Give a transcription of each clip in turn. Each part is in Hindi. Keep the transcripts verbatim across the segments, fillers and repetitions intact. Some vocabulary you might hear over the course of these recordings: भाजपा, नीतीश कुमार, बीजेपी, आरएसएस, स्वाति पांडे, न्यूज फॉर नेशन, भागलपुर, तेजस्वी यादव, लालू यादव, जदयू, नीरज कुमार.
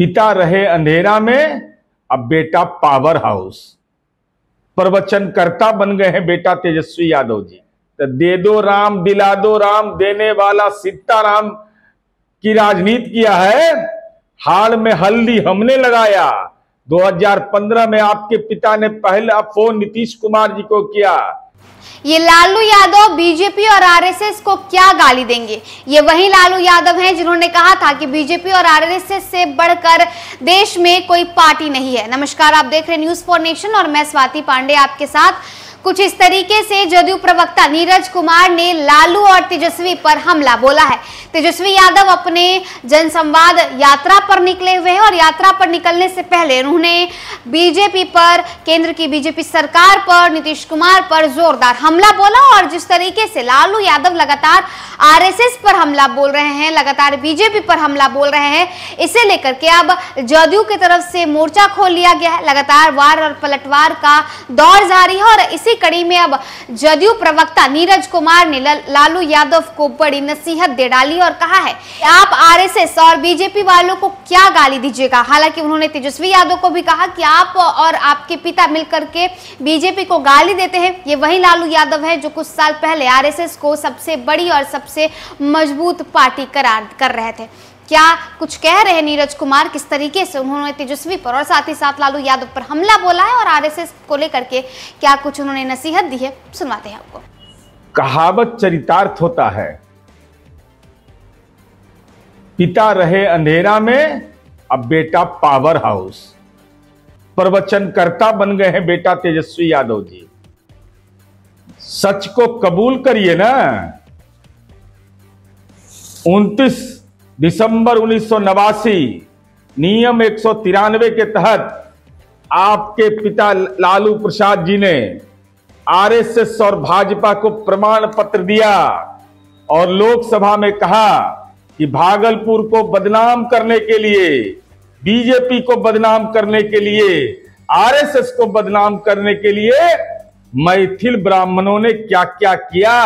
पिता रहे अंधेरा में, अब बेटा पावर हाउस प्रवचनकर्ता बन गए हैं बेटा तेजस्वी यादव जी। तो दे दो राम दिला दो राम, देने वाला सीताराम की राजनीति किया है। हाल में हल्दी हमने लगाया। दो हज़ार पंद्रह में आपके पिता ने पहला फोन नीतीश कुमार जी को किया। ये लालू यादव बीजेपी और आरएसएस को क्या गाली देंगे। ये वही लालू यादव हैं जिन्होंने कहा था कि बीजेपी और आरएसएस से बढ़कर देश में कोई पार्टी नहीं है। नमस्कार, आप देख रहे हैं न्यूज फॉर नेशन और मैं स्वाति पांडे आपके साथ। कुछ इस तरीके से जदयू प्रवक्ता नीरज कुमार ने लालू और तेजस्वी पर हमला बोला है। तेजस्वी यादव अपने जनसंवाद यात्रा पर निकले हुए हैं और यात्रा पर निकलने से पहले उन्होंने बीजेपी पर, केंद्र की बीजेपी सरकार पर, नीतीश कुमार पर जोरदार हमला बोला। और जिस तरीके से लालू यादव लगातार आरएसएस पर हमला बोल रहे हैं, लगातार बीजेपी पर हमला बोल रहे हैं, इसे लेकर के अब जदयू की तरफ से मोर्चा खोल लिया गया है। लगातार वार और पलटवार का दौर जारी है और इसी कड़ी में अब जदयू प्रवक्ता नीरज कुमार ने लालू यादव को बड़ी नसीहत दे डाली और कहा है आप आरएसएस और बीजेपी वालों को क्या गाली दीजिएगा। हालांकि उन्होंने तेजस्वी यादव को भी कहा कि आप और आपके पिता मिलकर के बीजेपी को गाली देते हैं। ये वही लालू यादव है जो कुछ साल पहले आरएसएस को सबसे बड़ी और सबसे मजबूत पार्टी करार कर रहे थे। क्या कुछ कह रहे हैं नीरज कुमार, किस तरीके से उन्होंने तेजस्वी पर और साथ ही साथ लालू यादव पर हमला बोला है और आरएसएस को लेकर के क्या कुछ उन्होंने नसीहत दी है, सुनवाते हैं आपको। कहावत चरितार्थ होता है, पिता रहे अंधेरा में, अब बेटा पावर हाउस प्रवचनकर्ता बन गए हैं बेटा तेजस्वी यादव जी। सच को कबूल करिए ना। उनतीस दिसंबर उन्नीस सौ नवासी नियम एक सौ तिरानवे के तहत आपके पिता लालू प्रसाद जी ने आरएसएस और भाजपा को प्रमाण पत्र दिया और लोकसभा में कहा कि भागलपुर को बदनाम करने के लिए, बीजेपी को बदनाम करने के लिए, आरएसएस को बदनाम करने के लिए मैथिल ब्राह्मणों ने क्या क्या किया,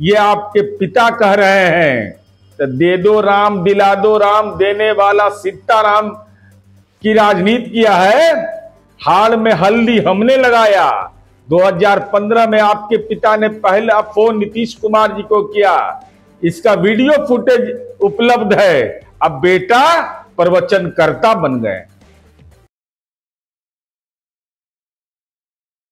ये आपके पिता कह रहे हैं। तो दे दो राम दिला दो राम, देने वाला सीताराम की राजनीति किया है। हाल में हल्दी हमने लगाया। दो हज़ार पंद्रह में आपके पिता ने पहला फोन नीतीश कुमार जी को किया। इसका वीडियो फुटेज उपलब्ध है। अब बेटा प्रवचनकर्ता बन गए।